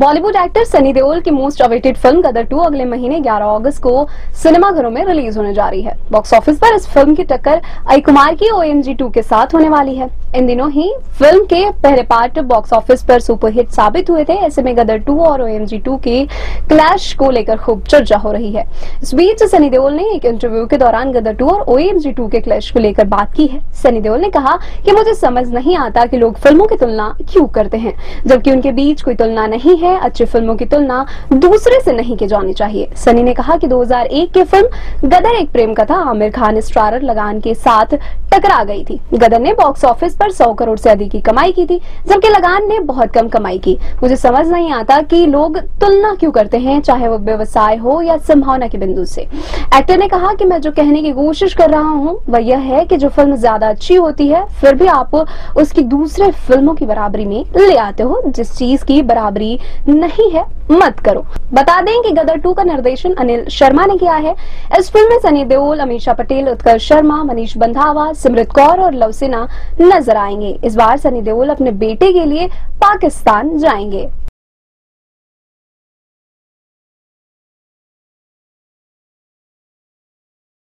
Bollywood actor Sunny Deol की most awaited film गदर 2 अगले महीने 11 अगस्त को सिनेमाघरों में रिलीज होने जा रही है। बॉक्स ऑफिस पर इस फिल्म की टक्कर अक्षय कुमार की ओएमजी 2 के साथ होने वाली है। इन दिनों ही फिल्म के पहले पार्ट बॉक्स ऑफिस पर सुपरहिट साबित हुए थे। ऐसे में गदर 2 और ओएमजी 2 के क्लैश को लेकर खूब चर्चा हो रही है। इस बीच सनी देओल ने एक इंटरव्यू के दौरान गदर 2 और ओएमजी 2 के क्लैश को लेकर बात की है। सनी देओल ने कहा कि मुझे समझ नहीं आता कि लोग फिल्मों की तुलना क्यों करते हैं, जबकि उनके बीच कोई तुलना नहीं है। अच्छी फिल्मों की तुलना दूसरे से नहीं की जानी चाहिए। सनी ने कहा कि 2001 की फिल्म गदर एक प्रेम कथा आमिर खान स्टारर लगान के साथ टकरा गई थी। गदर ने बॉक्स ऑफिस पर 100 करोड़ से अधिक की कमाई की थी, जबकि लगान ने बहुत कम कमाई की। मुझे समझ नहीं आता कि लोग तुलना क्यों करते हैं, चाहे वो व्यवसाय हो या संभावना के बिंदु से। एक्टर ने कहा कि मैं जो कहने की कोशिश कर रहा हूँ वह यह है कि जो फिल्म ज्यादा अच्छी होती है फिर भी आप उसकी दूसरे फिल्मों की बराबरी में ले आते हो, जिस चीज की बराबरी नहीं है मत करो। बता दें कि गदर 2 का निर्देशन अनिल शर्मा ने किया है। इस फिल्म में सनी देओल, अमीशा पटेल, उत्कर्ष शर्मा, मनीष बंधावा, सिमरत कौर और लव सिन्हा नजर आएंगे। इस बार सनी देओल अपने बेटे के लिए पाकिस्तान जाएंगे।